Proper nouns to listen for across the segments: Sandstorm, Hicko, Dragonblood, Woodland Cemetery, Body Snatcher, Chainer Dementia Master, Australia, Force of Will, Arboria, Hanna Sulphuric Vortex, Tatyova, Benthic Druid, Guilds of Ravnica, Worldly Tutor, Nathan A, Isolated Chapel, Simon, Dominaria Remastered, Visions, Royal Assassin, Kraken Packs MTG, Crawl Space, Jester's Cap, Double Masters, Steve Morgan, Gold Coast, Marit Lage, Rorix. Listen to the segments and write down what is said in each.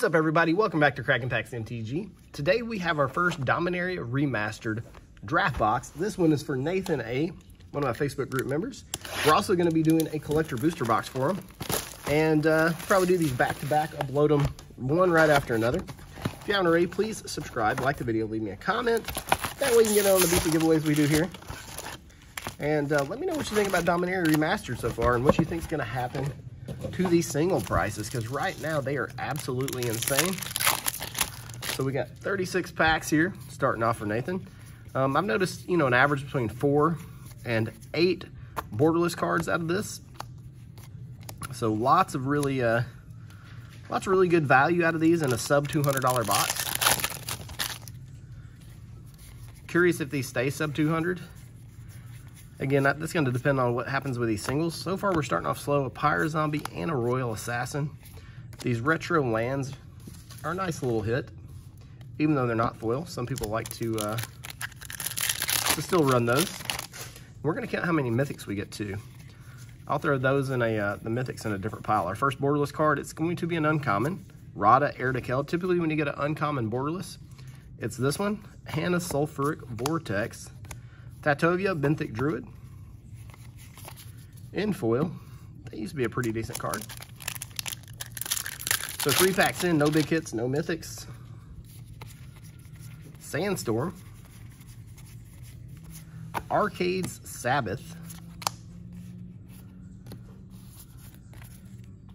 What's up, everybody? Welcome back to Kraken Packs MTG. Today we have our first Dominaria Remastered draft box. This one is for Nathan A, one of my Facebook group members. We're also going to be doing a collector booster box for him. And probably do these back-to-back, upload them one right after another. If you haven't already, please subscribe, like the video, leave me a comment. That way you can get on the beat the giveaways we do here. And let me know what you think about Dominaria Remastered so far and what you think is going to happen to these single prices, because right now they are absolutely insane. So we got 36 packs here, starting off for Nathan. I've noticed, you know, an average between 4 and 8 borderless cards out of this. So lots of really good value out of these in a sub $200 box. Curious if these stay sub 200. Again, that's going to depend on what happens with these singles. So far, we're starting off slow. A Pyre Zombie and a Royal Assassin. These retro lands are a nice little hit, even though they're not foil. Some people like to still run those. We're going to count how many mythics we get to. I'll throw those in the mythics in a different pile. Our first borderless card, it's going to be an uncommon. Radha, Heir to Keld. Typically, when you get an uncommon borderless, it's this one. Hanna Sulphuric Vortex. Tatyova, Benthic Druid. In foil. That used to be a pretty decent card. So 3 packs in, no big hits, no mythics. Sandstorm. Arcades Sabbath.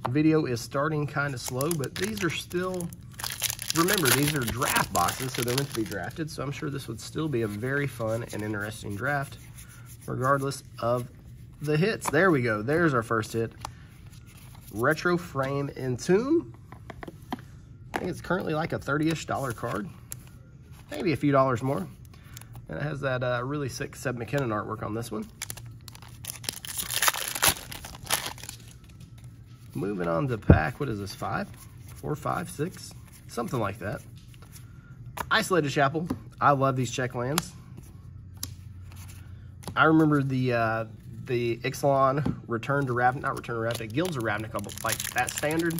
Video is starting kind of slow, but these are still... Remember, these are draft boxes, so they're meant to be drafted, so I'm sure this would still be a very fun and interesting draft, regardless of the hits. There we go. There's our first hit. Retro Frame Entomb. I think it's currently like a $30-ish card. Maybe a few dollars more. And it has that really sick Seb McKinnon artwork on this one. Moving on to pack, what is this, 5? 4, 5, 6? Something like that. Isolated Chapel. I love these check lands. I remember the Ixalan Return to Ravnica, not Return to Ravnica, Guilds of Ravnica, but like that standard.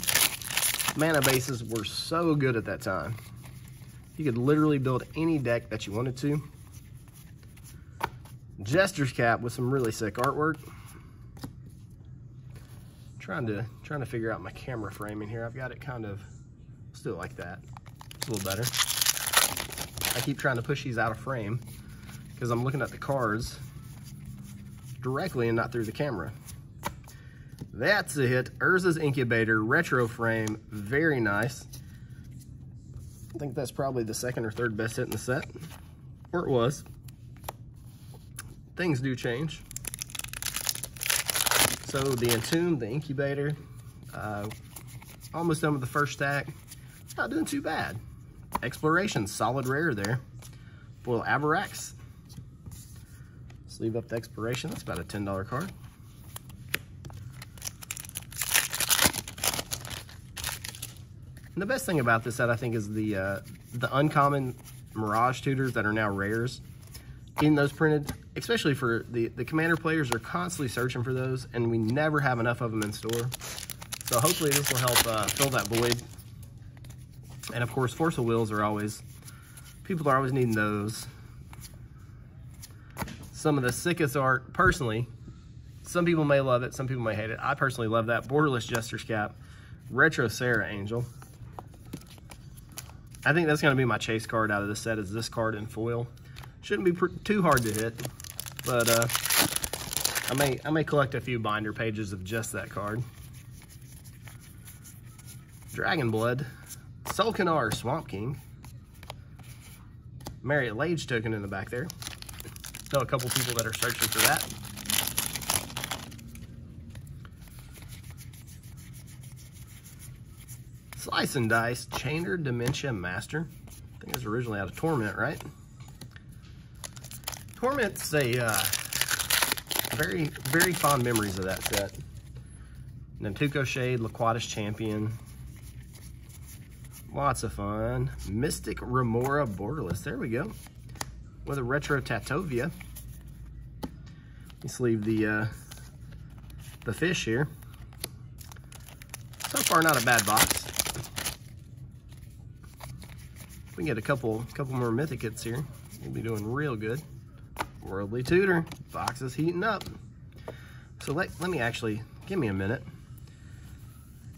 Mana bases were so good at that time. You could literally build any deck that you wanted to. Jester's Cap with some really sick artwork. Trying to figure out my camera framing here. I've got it kind of... Still like that. It's a little better. I keep trying to push these out of frame because I'm looking at the cards directly and not through the camera. That's a hit. Urza's Incubator, retro frame. Very nice. I think that's probably the second or third best hit in the set. Or it was. Things do change. So the Entomb, the Incubator. Almost done with the first stack. Not doing too bad. Exploration, solid rare there. Foil Avarax. Sleeve up the Exploration. That's about a $10 card. And the best thing about this set, I think, is the uncommon Mirage Tutors that are now rares. Getting those printed, especially for the Commander players, are constantly searching for those, and we never have enough of them in store. So hopefully this will help fill that void. And of course, Force of Wills are always, people are always needing those. Some of the sickest art, personally, some people may love it, some people may hate it. I personally love that. Borderless Jester's Cap, Retro Sarah Angel. I think that's going to be my chase card out of this set, is this card in foil. Shouldn't be too hard to hit, but I may collect a few binder pages of just that card. Dragonblood. Sulcanar, Swamp King. Marit Lage token in the back there. Know a couple people that are searching for that. Slice and Dice, Chainer Dementia Master. I think it was originally out of Torment, right? Torment's a very, very fond memories of that set. Nantuko Shade, Laquatus Champion. Lots of fun. Mystic Remora borderless. There we go. With a retro Tatyova. Let's leave the fish here. So far, not a bad box. we can get a couple more mythic hits here, we'll be doing real good. Worldly Tutor, box is heating up. So let me actually, give me a minute.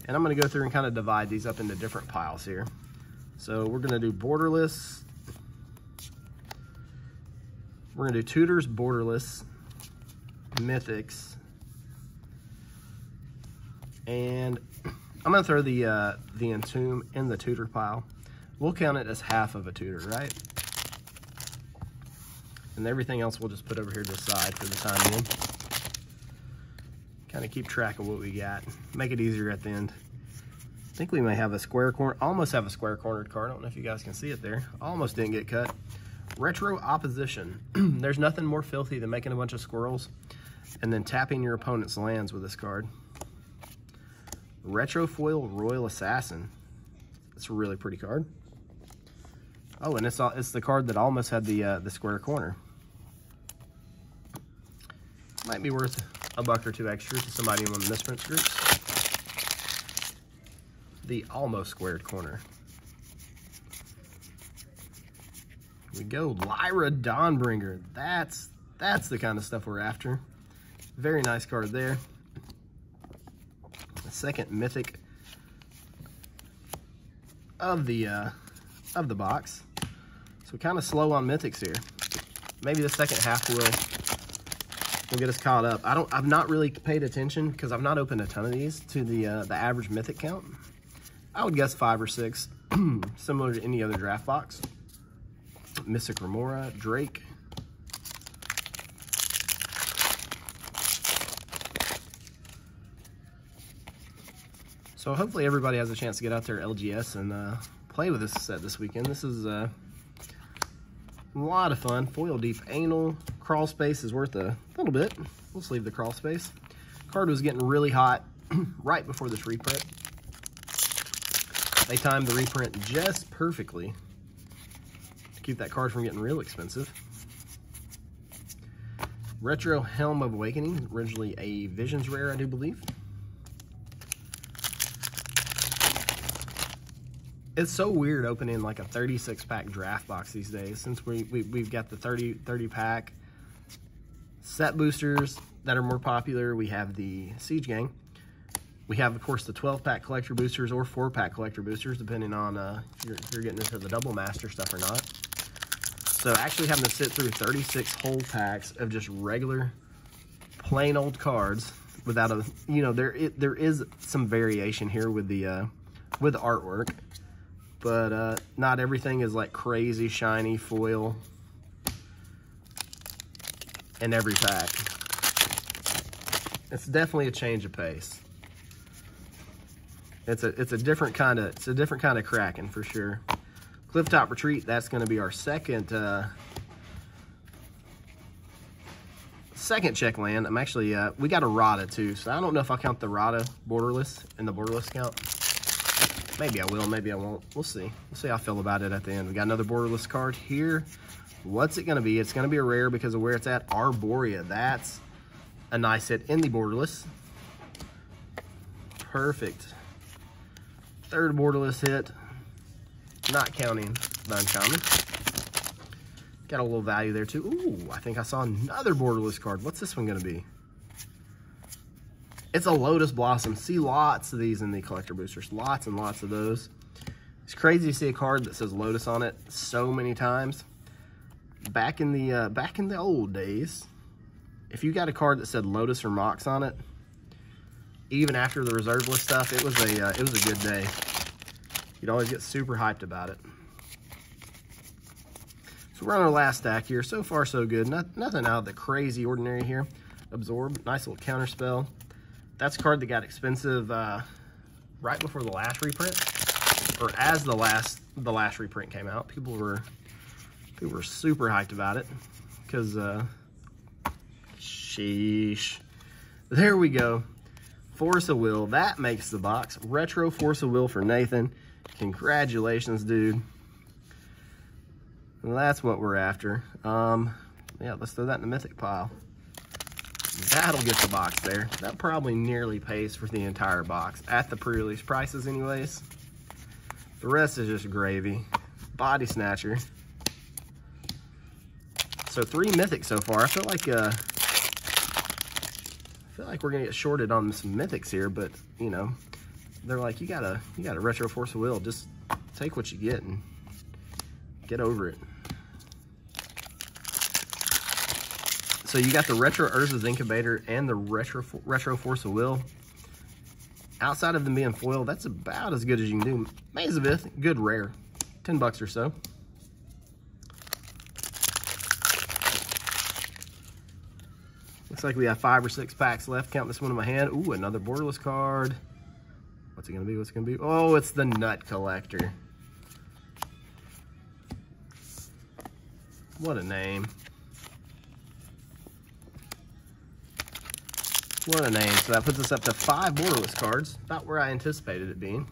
And I'm gonna go through and kind of divide these up into different piles here. So we're gonna do borderless. We're gonna do tutors, borderless, mythics. And I'm gonna throw the entomb in the tutor pile. We'll count it as half of a tutor, right? And everything else we'll just put over here to the side for the time being. Kind of keep track of what we got. Make it easier at the end. I think we may have a square corner, almost have a square cornered card. I don't know if you guys can see it there. Almost didn't get cut. Retro Opposition. There's nothing more filthy than making a bunch of squirrels and then tapping your opponent's lands with this card. Retro Foil Royal Assassin. That's a really pretty card. Oh, and it's the card that almost had the square corner. Might be worth a buck or two extra to somebody in one of the misprints groups. The almost squared corner. Here we go, Lyra Dawnbringer. That's the kind of stuff we're after. Very nice card there. The second mythic of the box. So kind of slow on mythics here. Maybe the second half will get us caught up. I've not really paid attention because I've not opened a ton of these to the average mythic count. I would guess 5 or 6, similar to any other draft box. Mystic Remora, Drake. So hopefully everybody has a chance to get out their LGS and play with this set this weekend. This is a lot of fun. Foil Deep Anal. Crawl Space is worth a little bit. We'll sleeve the Crawl Space. Card was getting really hot right before this reprint. They timed the reprint just perfectly to keep that card from getting real expensive. Retro Helm of Awakening, originally a Visions Rare, I do believe. It's so weird opening like a 36-pack draft box these days, since we've got the 30-pack set boosters that are more popular. We have the Siege Gang. We have, of course, the 12-pack collector boosters or 4-pack collector boosters, depending on if you're getting into the double master stuff or not. So actually having to sit through 36 whole packs of just regular, plain old cards without a, you know, there is some variation here with the artwork. But not everything is like crazy shiny foil in every pack. It's definitely a change of pace. It's a different kind of Kraken for sure. Clifftop Retreat. That's going to be our second check land. I'm actually we got a Radha too, so I don't know if I'll count the Radha borderless in the borderless count. Maybe I will, maybe I won't. We'll see. We'll see how I feel about it at the end. We got another borderless card here. What's it going to be? It's going to be a rare because of where it's at. Arboria. That's a nice hit in the borderless. Perfect. Third borderless hit. Not counting the uncommon. Got a little value there too. Ooh, I think I saw another borderless card. What's this one going to be? It's a Lotus Blossom. See lots of these in the collector boosters. Lots and lots of those. It's crazy to see a card that says Lotus on it so many times. Back in the old days, if you got a card that said Lotus or Mox on it, even after the reserve list stuff, it was a good day. You'd always get super hyped about it. So we're on our last stack here. So far, so good. Nothing out of the crazy ordinary here. Absorb. Nice little counter spell. That's a card that got expensive right before the last reprint, or as the last reprint came out. People were super hyped about it because sheesh. There we go. Force of Will, that makes the box. Retro Force of Will for Nathan. Congratulations, dude. And that's what we're after. Yeah, let's throw that in the mythic pile. That'll get the box there. That probably nearly pays for the entire box at the pre-release prices anyways. The rest is just gravy. Body Snatcher. So 3 mythics so far. I feel like we're gonna get shorted on some mythics here, but you know, they're like, you gotta retro Force of Will. Just take what you get and get over it. So you got the retro Urza's Incubator and the retro Force of Will. Outside of them being foil, that's about as good as you can do. Mazavith, good rare, $10 or so. Looks like we have 5 or 6 packs left. Count this one in my hand. Ooh, another borderless card. What's it gonna be? What's it gonna be? Oh, it's the Nut Collector. What a name. What a name. So that puts us up to 5 borderless cards. About where I anticipated it being.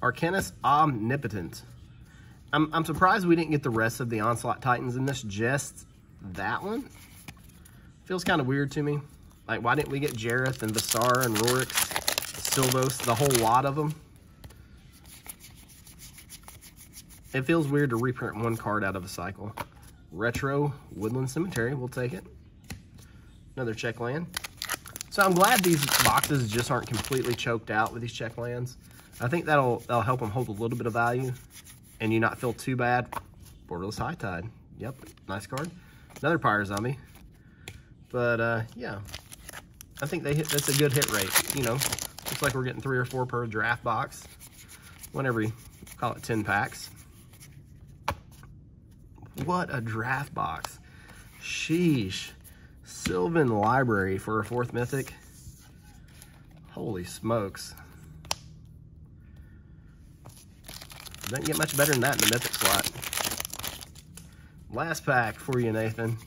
Arcanus Omnipotent. I'm surprised we didn't get the rest of the Onslaught Titans in this, just that one. Feels kind of weird to me. Like, why didn't we get Jareth and Vissara and Rorix, Silvos, the whole lot of them? It feels weird to reprint one card out of a cycle. Retro Woodland Cemetery, we'll take it. Another check land. So I'm glad these boxes just aren't completely choked out with these check lands. I think that'll help them hold a little bit of value and you not feel too bad. Borderless High Tide. Yep, nice card. Another Pyre Zombie. But yeah, I think that's a good hit rate. You know, looks like we're getting 3 or 4 per draft box. Whenever you call it 10 packs. What a draft box. Sheesh. Sylvan Library for a 4th mythic. Holy smokes. Doesn't get much better than that in the mythic slot. Last pack for you, Nathan.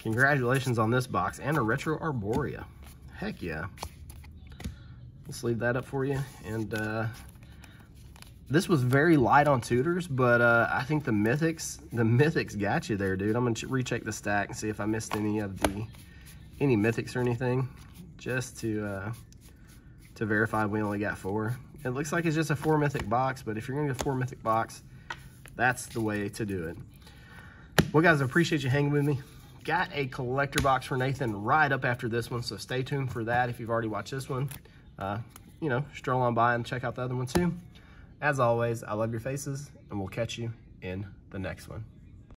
Congratulations on this box and a retro Arboria. Heck yeah. Let's leave that up for you. And this was very light on tutors, but I think the mythics got you there, dude. I'm gonna recheck the stack and see if I missed any of any mythics or anything, just to verify we only got 4. It looks like it's just a 4 mythic box, but if you're gonna get a 4 mythic box, that's the way to do it. Well, guys, I appreciate you hanging with me. Got a collector box for Nathan right up after this one, so stay tuned for that. If you've already watched this one, you know, stroll on by and check out the other one too. As always, I love your faces, and we'll catch you in the next one.